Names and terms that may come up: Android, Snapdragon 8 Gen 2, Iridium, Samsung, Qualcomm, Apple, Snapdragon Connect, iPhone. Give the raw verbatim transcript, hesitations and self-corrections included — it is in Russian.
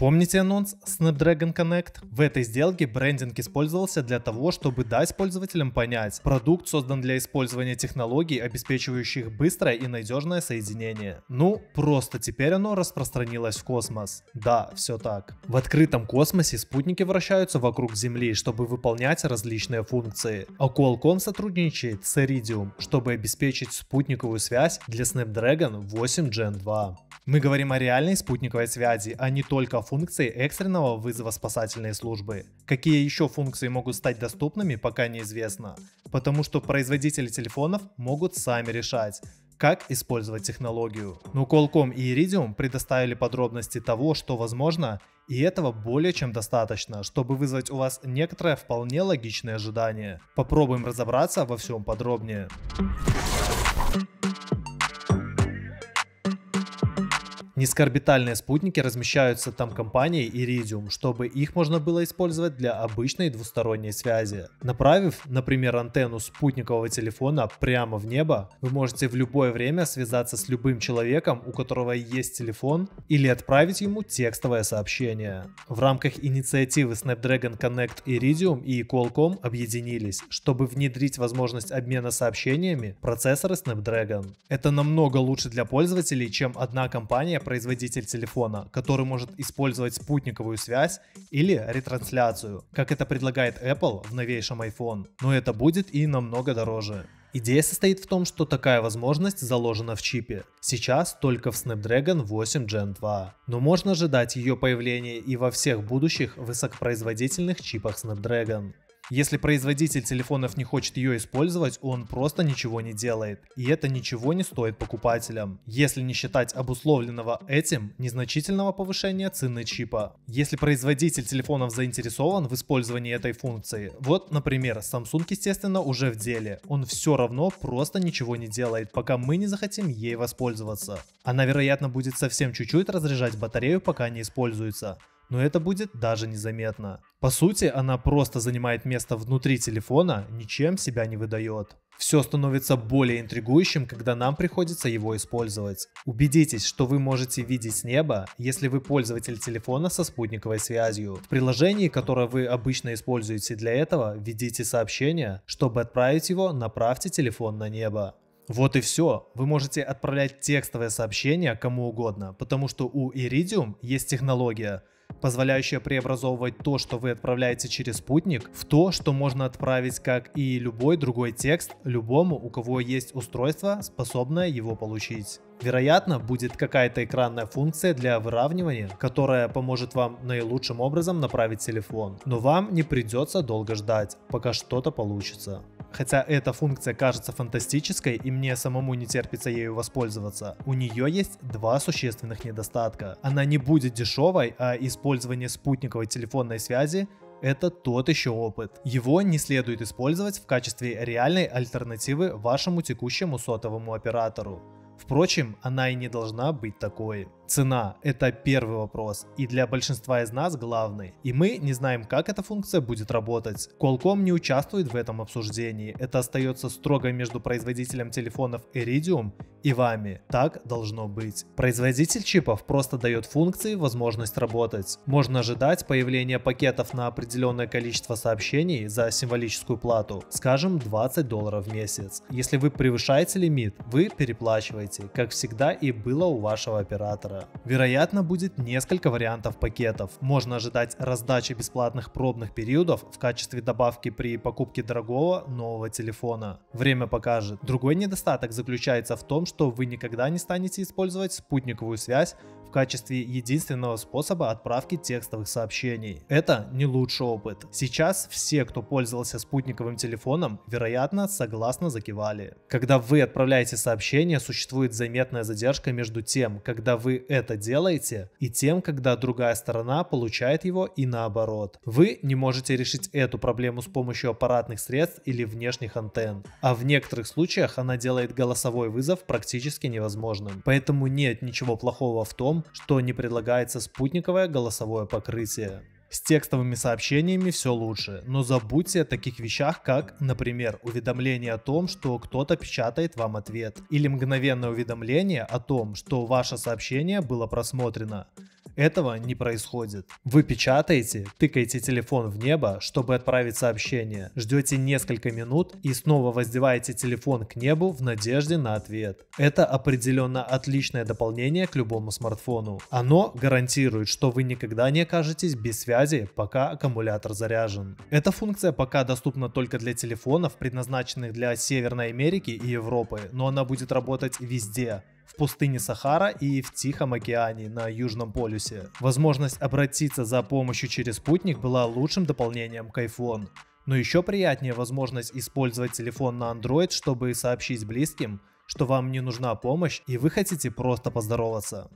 Помните анонс Snapdragon Connect? В этой сделке брендинг использовался для того, чтобы дать пользователям понять, продукт создан для использования технологий, обеспечивающих быстрое и надежное соединение. Ну, просто теперь оно распространилось в космос. Да, все так. В открытом космосе спутники вращаются вокруг Земли, чтобы выполнять различные функции. А Qualcomm сотрудничает с Iridium, чтобы обеспечить спутниковую связь для Snapdragon восемь Gen два. Мы говорим о реальной спутниковой связи, а не только о функции экстренного вызова спасательной службы. Какие еще функции могут стать доступными, пока неизвестно, потому что производители телефонов могут сами решать, как использовать технологию. Но Qualcomm и Iridium предоставили подробности того, что возможно, и этого более чем достаточно, чтобы вызвать у вас некоторое вполне логичное ожидание. Попробуем разобраться во всем подробнее. Низкоорбитальные спутники размещаются там компанией Iridium, чтобы их можно было использовать для обычной двусторонней связи. Направив, например, антенну спутникового телефона прямо в небо, вы можете в любое время связаться с любым человеком, у которого есть телефон, или отправить ему текстовое сообщение. В рамках инициативы Snapdragon Connect Iridium и Qualcomm объединились, чтобы внедрить возможность обмена сообщениями процессоры Snapdragon. Это намного лучше для пользователей, чем одна компания – производитель телефона, который может использовать спутниковую связь или ретрансляцию, как это предлагает Apple в новейшем iPhone, но это будет и намного дороже. Идея состоит в том, что такая возможность заложена в чипе, сейчас только в Snapdragon восемь Gen два, но можно ожидать ее появления и во всех будущих высокопроизводительных чипах Snapdragon. Если производитель телефонов не хочет ее использовать, он просто ничего не делает, и это ничего не стоит покупателям, если не считать обусловленного этим незначительного повышения цены чипа. Если производитель телефонов заинтересован в использовании этой функции, вот, например, Samsung, естественно, уже в деле, он все равно просто ничего не делает, пока мы не захотим ей воспользоваться. Она, вероятно, будет совсем чуть-чуть разряжать батарею, пока не используется. Но это будет даже незаметно. По сути, она просто занимает место внутри телефона, ничем себя не выдает. Все становится более интригующим, когда нам приходится его использовать. Убедитесь, что вы можете видеть с неба, если вы пользователь телефона со спутниковой связью. В приложении, которое вы обычно используете для этого, введите сообщение, чтобы отправить его, направьте телефон на небо. Вот и все, вы можете отправлять текстовое сообщение кому угодно, потому что у Iridium есть технология, позволяющая преобразовывать то, что вы отправляете через спутник, в то, что можно отправить, как и любой другой текст, любому, у кого есть устройство, способное его получить. Вероятно, будет какая-то экранная функция для выравнивания, которая поможет вам наилучшим образом направить телефон, но вам не придется долго ждать, пока что-то получится. Хотя эта функция кажется фантастической и мне самому не терпится ею воспользоваться, у нее есть два существенных недостатка. Она не будет дешевой, а использование спутниковой телефонной связи – это тот еще опыт. Его не следует использовать в качестве реальной альтернативы вашему текущему сотовому оператору. Впрочем, она и не должна быть такой. Цена – это первый вопрос, и для большинства из нас главный. И мы не знаем, как эта функция будет работать. Qualcomm не участвует в этом обсуждении, это остается строго между производителем телефонов Iridium и вами. Так должно быть. Производитель чипов просто дает функции возможность работать. Можно ожидать появления пакетов на определенное количество сообщений за символическую плату, скажем, двадцать долларов в месяц. Если вы превышаете лимит, вы переплачиваете, как всегда и было у вашего оператора. Вероятно, будет несколько вариантов пакетов. Можно ожидать раздачи бесплатных пробных периодов в качестве добавки при покупке дорогого нового телефона. Время покажет. Другой недостаток заключается в том, что вы никогда не станете использовать спутниковую связь в качестве единственного способа отправки текстовых сообщений. Это не лучший опыт. Сейчас все, кто пользовался спутниковым телефоном, вероятно, согласно закивали. Когда вы отправляете сообщение, существует заметная задержка между тем, когда вы это делаете, и тем, когда другая сторона получает его, и наоборот. Вы не можете решить эту проблему с помощью аппаратных средств или внешних антенн, а в некоторых случаях она делает голосовой вызов практически невозможным. Поэтому нет ничего плохого в том, что не предлагается спутниковое голосовое покрытие. С текстовыми сообщениями все лучше, но забудьте о таких вещах, как, например, уведомление о том, что кто-то печатает вам ответ, или мгновенное уведомление о том, что ваше сообщение было просмотрено. Этого не происходит. Вы печатаете, тыкаете телефон в небо, чтобы отправить сообщение, ждете несколько минут и снова воздеваете телефон к небу в надежде на ответ. Это определенно отличное дополнение к любому смартфону. Оно гарантирует, что вы никогда не окажетесь без связи, пока аккумулятор заряжен. Эта функция пока доступна только для телефонов, предназначенных для Северной Америки и Европы, но она будет работать везде. В пустыне Сахара и в Тихом океане на Южном полюсе. Возможность обратиться за помощью через спутник была лучшим дополнением к iPhone. Но еще приятнее возможность использовать телефон на Android, чтобы сообщить близким, что вам не нужна помощь и вы хотите просто поздороваться.